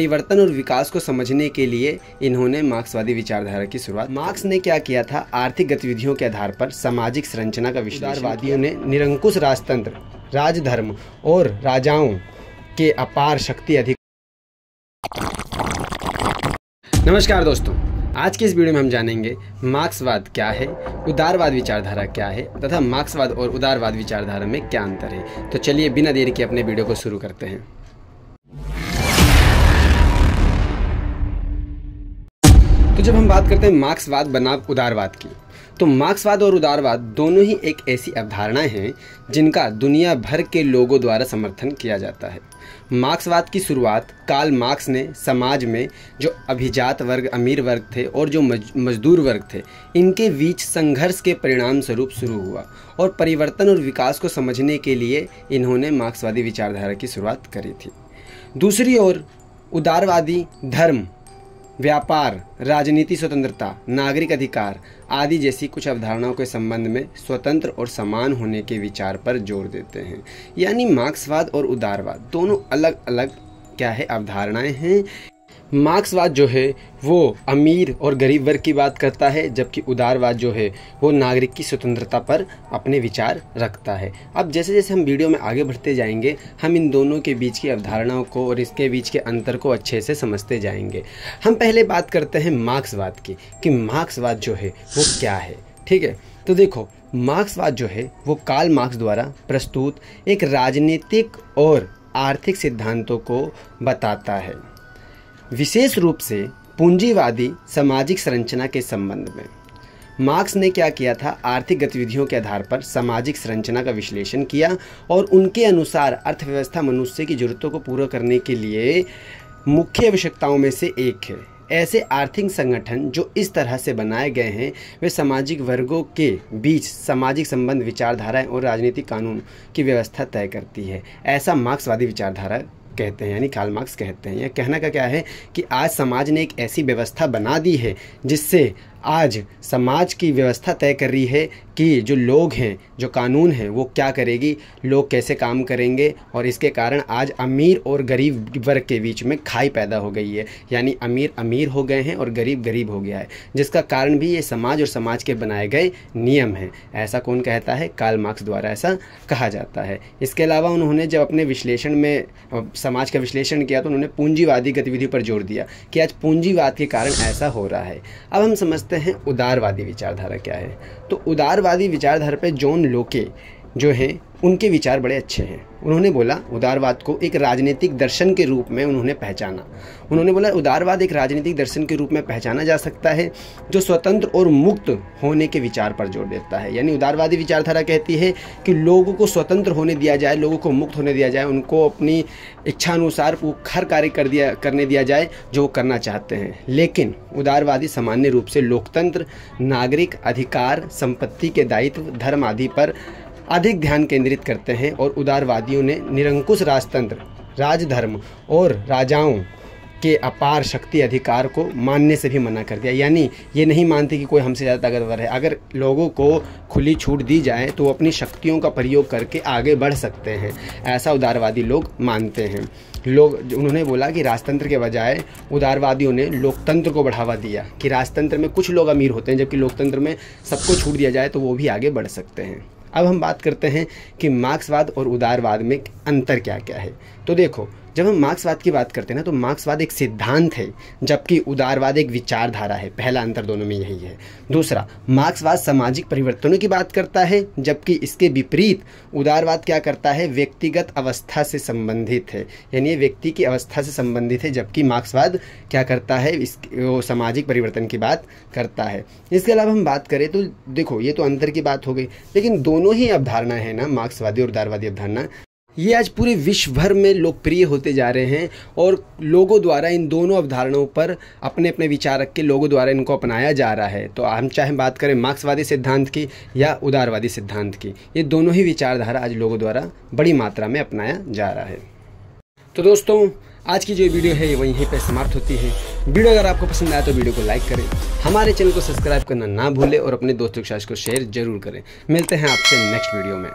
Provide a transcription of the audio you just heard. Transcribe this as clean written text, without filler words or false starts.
परिवर्तन और विकास को समझने के लिए इन्होंने मार्क्सवादी विचारधारा की शुरुआत। मार्क्स ने क्या किया था, आर्थिक गतिविधियों के आधार पर सामाजिक संरचना का विश्लेषणवादियों ने निरंकुश राजतंत्र, राजधर्म और राजाओं के अपार शक्ति अधिक। नमस्कार दोस्तों, आज के इस वीडियो में हम जानेंगे मार्क्सवाद क्या है, उदारवाद विचारधारा क्या है तथा मार्क्सवाद और उदारवाद विचारधारा में क्या अंतर है। तो चलिए बिना देर के अपने वीडियो को शुरू करते हैं। तो जब हम बात करते हैं मार्क्सवाद बनाम उदारवाद की, तो मार्क्सवाद और उदारवाद दोनों ही एक ऐसी अवधारणाएं हैं जिनका दुनिया भर के लोगों द्वारा समर्थन किया जाता है। मार्क्सवाद की शुरुआत कार्ल मार्क्स ने समाज में जो अभिजात वर्ग, अमीर वर्ग थे और जो मजदूर वर्ग थे, इनके बीच संघर्ष के परिणाम स्वरूप शुरू हुआ और परिवर्तन और विकास को समझने के लिए इन्होंने मार्क्सवादी विचारधारा की शुरुआत करी थी। दूसरी ओर उदारवादी धर्म, व्यापार, राजनीति, स्वतंत्रता, नागरिक अधिकार आदि जैसी कुछ अवधारणाओं के संबंध में स्वतंत्र और समान होने के विचार पर जोर देते हैं। यानी मार्क्सवाद और उदारवाद दोनों अलग अलग क्या है, अवधारणाएं हैं। मार्क्सवाद जो है वो अमीर और गरीब वर्ग की बात करता है, जबकि उदारवाद जो है वो नागरिक की स्वतंत्रता पर अपने विचार रखता है। अब जैसे जैसे हम वीडियो में आगे बढ़ते जाएंगे, हम इन दोनों के बीच की अवधारणाओं को और इसके बीच के अंतर को अच्छे से समझते जाएंगे। हम पहले बात करते हैं मार्क्सवाद की कि मार्क्सवाद जो है वो क्या है, ठीक है। तो देखो, मार्क्सवाद जो है वो कार्ल मार्क्स द्वारा प्रस्तुत एक राजनीतिक और आर्थिक सिद्धांतों को बताता है, विशेष रूप से पूंजीवादी सामाजिक संरचना के संबंध में। मार्क्स ने क्या किया था, आर्थिक गतिविधियों के आधार पर सामाजिक संरचना का विश्लेषण किया और उनके अनुसार अर्थव्यवस्था मनुष्य की जरूरतों को पूरा करने के लिए मुख्य आवश्यकताओं में से एक है। ऐसे आर्थिक संगठन जो इस तरह से बनाए गए हैं वे सामाजिक वर्गों के बीच सामाजिक संबंध, विचारधाराएँ और राजनीतिक कानून की व्यवस्था तय करती है। ऐसा मार्क्सवादी विचारधारा कहते हैं, यानी कार्ल मार्क्स कहते हैं। यह कहना का क्या है कि आज समाज ने एक ऐसी व्यवस्था बना दी है जिससे आज समाज की व्यवस्था तय कर रही है कि जो लोग हैं, जो कानून हैं, वो क्या करेगी, लोग कैसे काम करेंगे। और इसके कारण आज अमीर और गरीब वर्ग के बीच में खाई पैदा हो गई है, यानी अमीर अमीर हो गए हैं और गरीब गरीब हो गया है, जिसका कारण भी ये समाज और समाज के बनाए गए नियम हैं। ऐसा कौन कहता है, कार्ल मार्क्स द्वारा ऐसा कहा जाता है। इसके अलावा उन्होंने जब अपने विश्लेषण में समाज का विश्लेषण किया तो उन्होंने पूंजीवादी गतिविधि पर जोर दिया कि आज पूंजीवाद के कारण ऐसा हो रहा है। अब हम समझते हैं उदारवादी विचारधारा क्या है। तो उदारवादी विचारधारा पे जॉन लोके जो है उनके विचार बड़े अच्छे हैं। उन्होंने बोला उदारवाद को एक राजनीतिक दर्शन के रूप में उन्होंने पहचाना। उन्होंने बोला उदारवाद एक राजनीतिक दर्शन के रूप में पहचाना जा सकता है जो स्वतंत्र और मुक्त होने के विचार पर जोर देता है। यानी उदारवादी विचारधारा कहती है कि लोगों को स्वतंत्र होने दिया जाए, लोगों को मुक्त होने दिया जाए, उनको अपनी इच्छानुसार वो हर कार्य करने दिया जाए जो वो करना चाहते हैं। लेकिन उदारवादी सामान्य रूप से लोकतंत्र, नागरिक अधिकार, संपत्ति के दायित्व, धर्म आदि पर अधिक ध्यान केंद्रित करते हैं और उदारवादियों ने निरंकुश राजतंत्र, राजधर्म और राजाओं के अपार शक्ति अधिकार को मानने से भी मना कर दिया। यानी ये नहीं मानते कि कोई हमसे ज़्यादा ताकतवर है। अगर लोगों को खुली छूट दी जाए तो वो अपनी शक्तियों का प्रयोग करके आगे बढ़ सकते हैं, ऐसा उदारवादी लोग मानते हैं। उन्होंने बोला कि राजतंत्र के बजाय उदारवादियों ने लोकतंत्र को बढ़ावा दिया कि राजतंत्र में कुछ लोग अमीर होते हैं, जबकि लोकतंत्र में सबको छूट दिया जाए तो वो भी आगे बढ़ सकते हैं। अब हम बात करते हैं कि मार्क्सवाद और उदारवाद में अंतर क्या क्या है। तो देखो, जब हम मार्क्सवाद की बात करते हैं ना, तो मार्क्सवाद एक सिद्धांत है जबकि उदारवाद एक विचारधारा है। पहला अंतर दोनों में यही है। दूसरा, मार्क्सवाद सामाजिक परिवर्तनों की बात करता है जबकि इसके विपरीत उदारवाद क्या करता है, व्यक्तिगत अवस्था से संबंधित है। यानी ये व्यक्ति की अवस्था से संबंधित है, जबकि मार्क्सवाद क्या करता है, वो सामाजिक परिवर्तन की बात करता है। इसके अलावा हम बात करें तो देखो, ये तो अंतर की बात हो गई, लेकिन दोनों ही अवधारणा है ना, मार्क्सवादी और उदारवादी अवधारणा, ये आज पूरे विश्व भर में लोकप्रिय होते जा रहे हैं और लोगों द्वारा इन दोनों अवधारणाओं पर अपने अपने विचार रख के लोगों द्वारा इनको अपनाया जा रहा है। तो हम चाहे बात करें मार्क्सवादी सिद्धांत की या उदारवादी सिद्धांत की, ये दोनों ही विचारधारा आज लोगों द्वारा बड़ी मात्रा में अपनाया जा रहा है। तो दोस्तों, आज की जो वीडियो है यहीं पर समाप्त होती है। वीडियो अगर आपको पसंद आया तो वीडियो को लाइक करें, हमारे चैनल को सब्सक्राइब करना ना भूलें और अपने दोस्तों के साथ इसको शेयर जरूर करें। मिलते हैं आपसे नेक्स्ट वीडियो में।